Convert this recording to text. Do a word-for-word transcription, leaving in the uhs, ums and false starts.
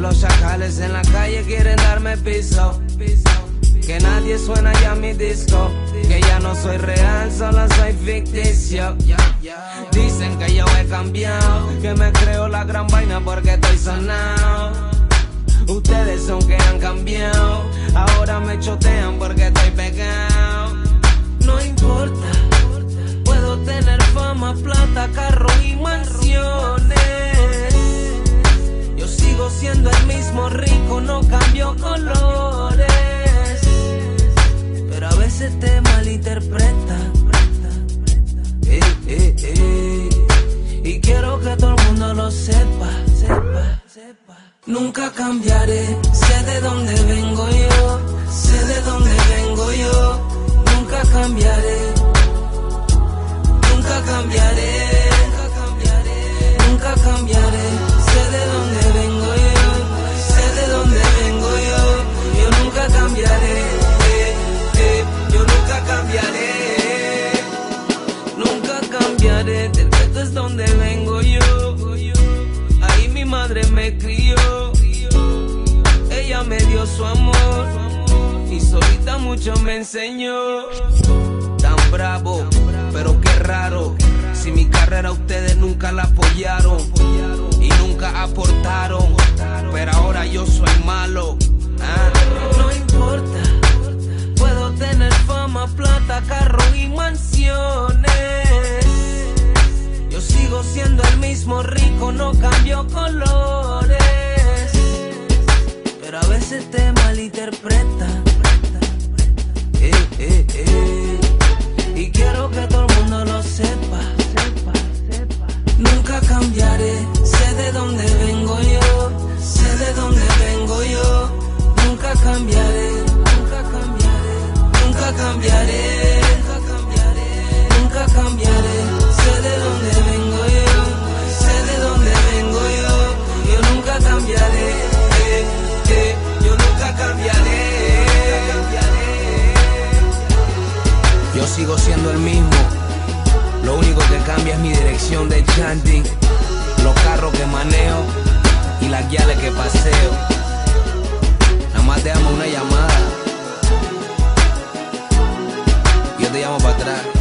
los chacales en la calle quieren darme piso. Que nadie suena ya mi disco, que ya no soy real, solo soy ficticio. Dicen que yo he cambiado, que me creo la gran vaina porque estoy sonado. Ustedes son que han cambiado, ahora me chotean porque estoy pegado. No importa, puedo tener fama, plata, carro y mansiones. Yo sigo siendo el mismo rico, no cambio colores. Pero a veces te malinterpretan. Eh, eh, eh. Y quiero que todo el mundo lo sepa, sepa, sepa. Nunca cambiaré, sé de dónde vengo yo, sé de dónde vengo yo. Nunca cambiaré, nunca cambiaré, nunca cambiaré. Sé de dónde vengo yo, sé de dónde vengo yo. Yo nunca cambiaré, eh, eh. Yo nunca cambiaré, nunca cambiaré. Del gueto es donde vengo yo. Ahí mi madre me crió, ella me dio su amor y solita mucho me enseñó. Tan bravo, pero qué raro, si mi carrera ustedes nunca la apoyaron y nunca aportaron, pero ahora yo soy malo. Ah. No importa, puedo tener fama, plata, carro y mansiones. Yo sigo siendo el mismo rico, no cambio colores. Pero a veces te malinterpretan. Eh, eh, eh. Y quiero que todo el mundo lo sepa. Nunca cambiaré, sé de dónde vengo yo, sé de dónde vengo yo. Nunca cambiaré, nunca cambiaré, nunca cambiaré, nunca cambiaré. Sé de dónde vengo yo, sé de dónde vengo yo. Yo nunca cambiaré, eh, eh. Yo nunca cambiaré. Yo sigo siendo el mismo. Lo único que cambia es mi dirección de chanting, los carros que manejo y las guiales que paseo. Nada más te amo una llamada, yo te llamo para atrás.